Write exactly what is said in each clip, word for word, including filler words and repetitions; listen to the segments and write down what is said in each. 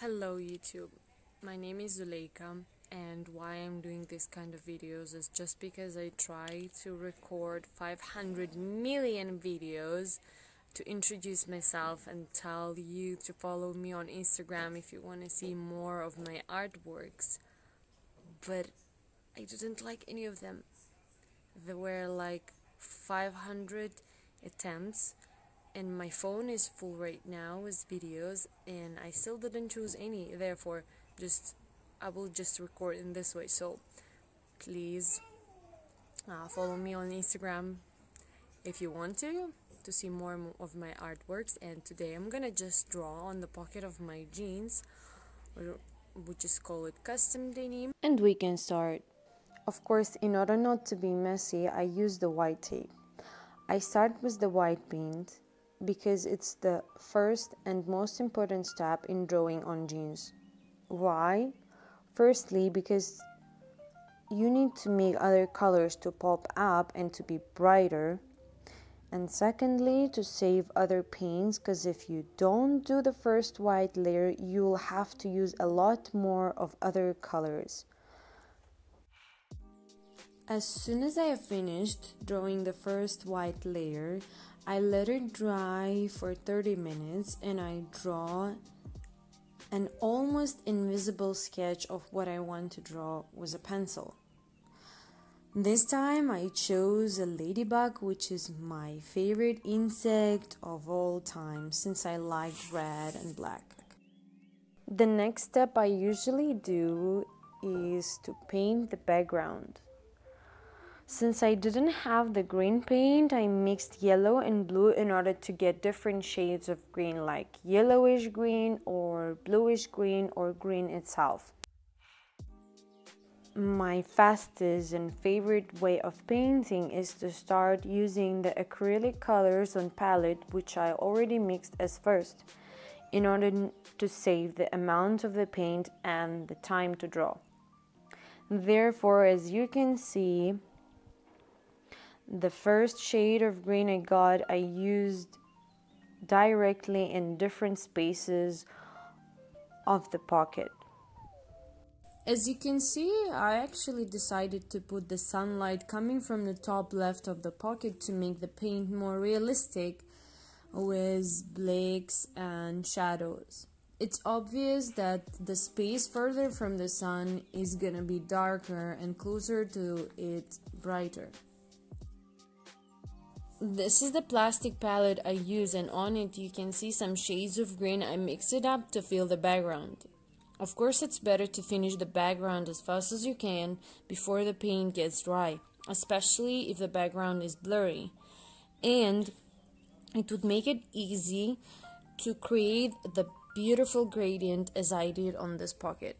Hello YouTube, my name is Zuleika, and why I'm doing this kind of videos is just because I try to record five hundred million videos to introduce myself and tell you to follow me on Instagram if you want to see more of my artworks, but I didn't like any of them. There were like five hundred attempts. And my phone is full right now with videos, and I still didn't choose any. Therefore, just I will just record in this way. So, please uh, follow me on Instagram if you want to to see more of my artworks. And today I'm gonna just draw on the pocket of my jeans, or we just call it custom denim. And we can start. Of course, in order not to be messy, I use the white tape. I start with the white paint, because it's the first and most important step in drawing on jeans. Why? Firstly, because you need to make other colors to pop up and to be brighter. And secondly, to save other paints, because if you don't do the first white layer, you'll have to use a lot more of other colors. As soon as I have finished drawing the first white layer, I let it dry for thirty minutes, and I draw an almost invisible sketch of what I want to draw with a pencil. This time I chose a ladybug, which is my favorite insect of all time since I like red and black. The next step I usually do is to paint the background. Since I didn't have the green paint, I mixed yellow and blue in order to get different shades of green, like yellowish green or bluish green or green itself. My fastest and favorite way of painting is to start using the acrylic colors on palette, which I already mixed as first, in order to save the amount of the paint and the time to draw. Therefore, as you can see, the first shade of green I got, I used directly in different spaces of the pocket. As you can see, I actually decided to put the sunlight coming from the top left of the pocket to make the paint more realistic with blacks and shadows. It's obvious that the space further from the sun is gonna be darker and closer to it brighter. This is the plastic palette I use, and on it you can see some shades of green. I mix it up to fill the background. Of course, it's better to finish the background as fast as you can before the paint gets dry, especially if the background is blurry. And it would make it easy to create the beautiful gradient as I did on this pocket.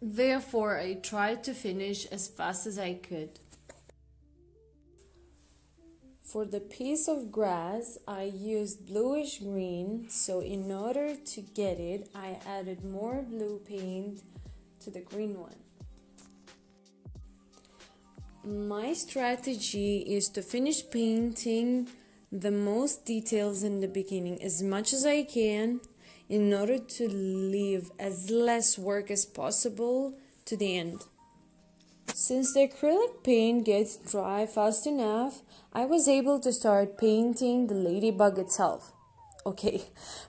Therefore, I tried to finish as fast as I could. For the piece of grass, I used bluish green, so in order to get it, I added more blue paint to the green one. My strategy is to finish painting the most details in the beginning as much as I can, in order to leave as less work as possible to the end. Since the acrylic paint gets dry fast enough, I was able to start painting the ladybug itself. Okay,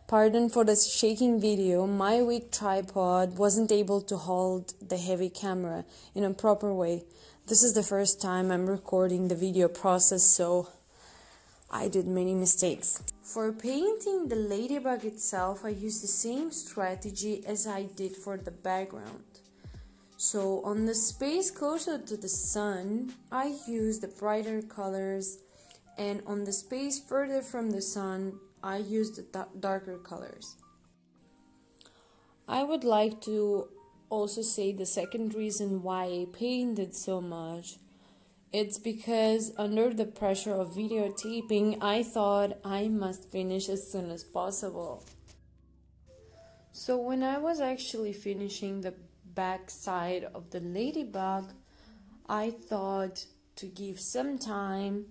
pardon for the shaking video, my weak tripod wasn't able to hold the heavy camera in a proper way. This is the first time I'm recording the video process, so I did many mistakes. For painting the ladybug itself, I used the same strategy as I did for the background. So on the space closer to the sun, I use the brighter colors, and on the space further from the sun, I use the darker colors. I would like to also say the second reason why I painted so much. It's because under the pressure of videotaping, I thought I must finish as soon as possible. So when I was actually finishing the back side of the ladybug, I thought to give some time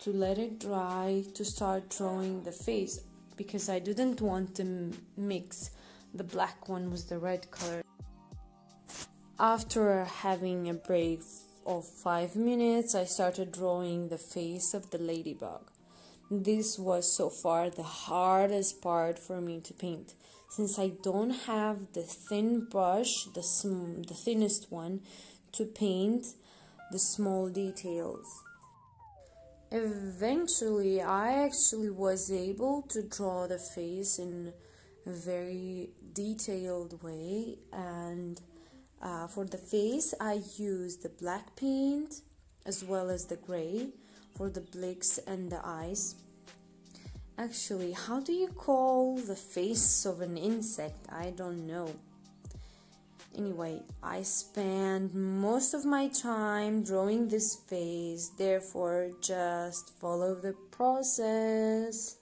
to let it dry to start drawing the face, because I didn't want to mix the black one was the red color. After having a break of five minutes, I started drawing the face of the ladybug. This was so far the hardest part for me to paint, since I don't have the thin brush, the, sm the thinnest one, to paint the small details. Eventually, I actually was able to draw the face in a very detailed way, and uh, for the face I used the black paint as well as the gray for the blicks and the eyes. Actually, how do you call the face of an insect? I don't know. Anyway, I spent most of my time drawing this face, therefore just follow the process.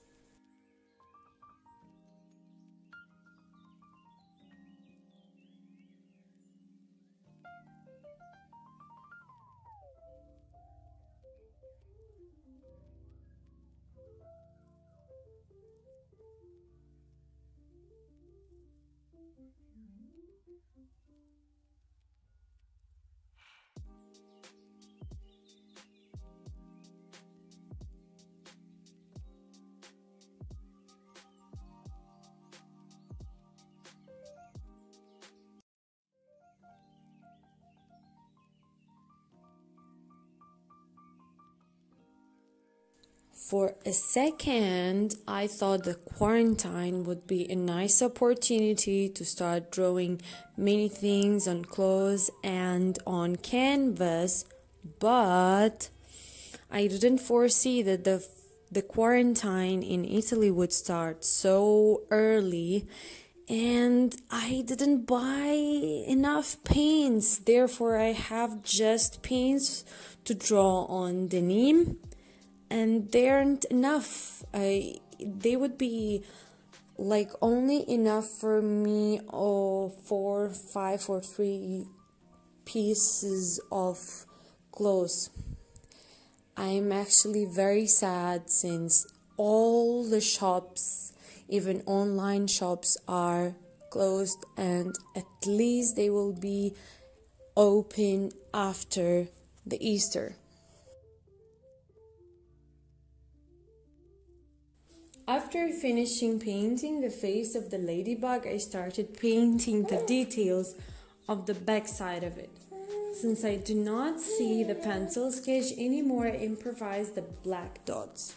For a second, I thought the quarantine would be a nice opportunity to start drawing many things on clothes and on canvas, but I didn't foresee that the, the quarantine in Italy would start so early, and I didn't buy enough paints, therefore I have just paints to draw on denim. And they aren't enough. I, they would be like only enough for me or four, five or three pieces of clothes. I'm actually very sad since all the shops, even online shops, are closed, and at least they will be open after the Easter. After finishing painting the face of the ladybug, I started painting the details of the back side of it. Since I do not see the pencil sketch anymore, I improvised the black dots.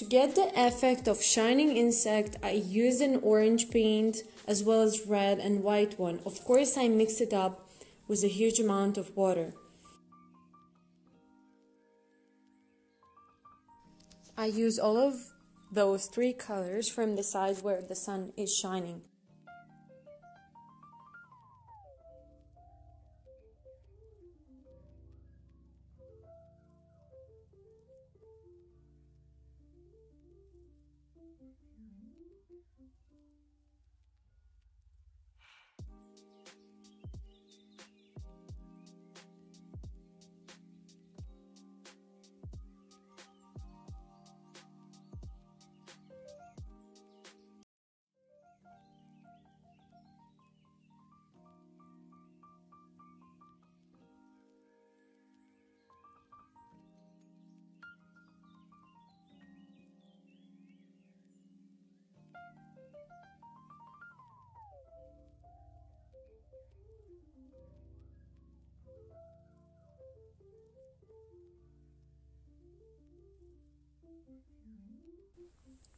To get the effect of shining insect, I used an orange paint as well as red and white one. Of course, I mixed it up with a huge amount of water. I use all of those three colors from the side where the sun is shining.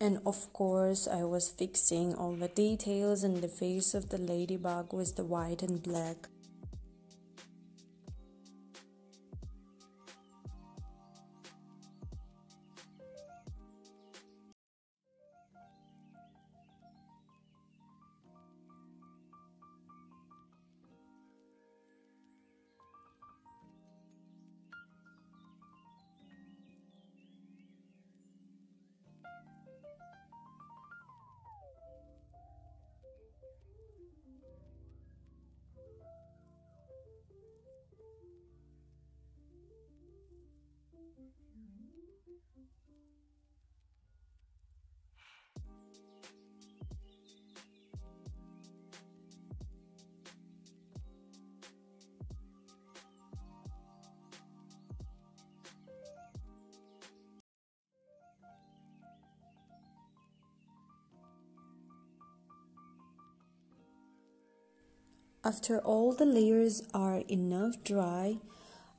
And of course, I was fixing all the details, and the face of the ladybug was the white and black. After all the layers are enough dry,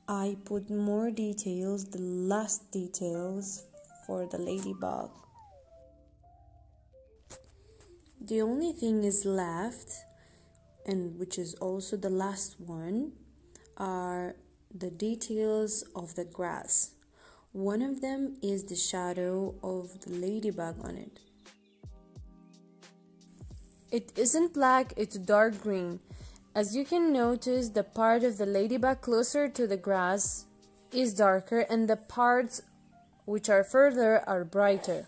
I put more details, the last details for the ladybug. The only thing is left, and which is also the last one, are the details of the grass. One of them is the shadow of the ladybug on it. It isn't black, it's dark green. As you can notice, the part of the ladybug closer to the grass is darker and the parts which are further are brighter.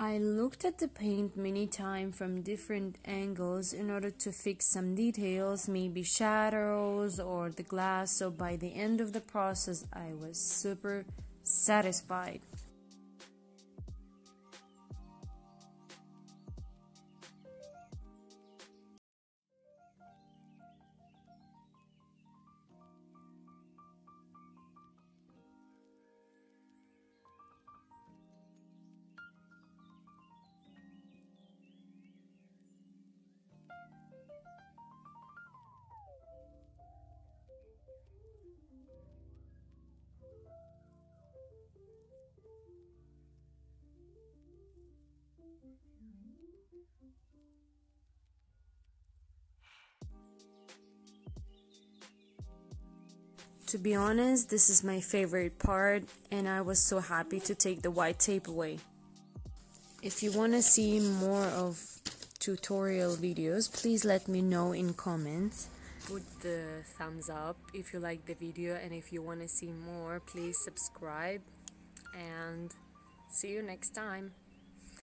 I looked at the paint many times from different angles in order to fix some details, maybe shadows or the glass, so by the end of the process I was super satisfied. To be honest, this is my favorite part and I was so happy to take the white tape away. If you want to see more of tutorial videos, please let me know in comments. Put the thumbs up if you like the video, and if you want to see more, please subscribe, and see you next time.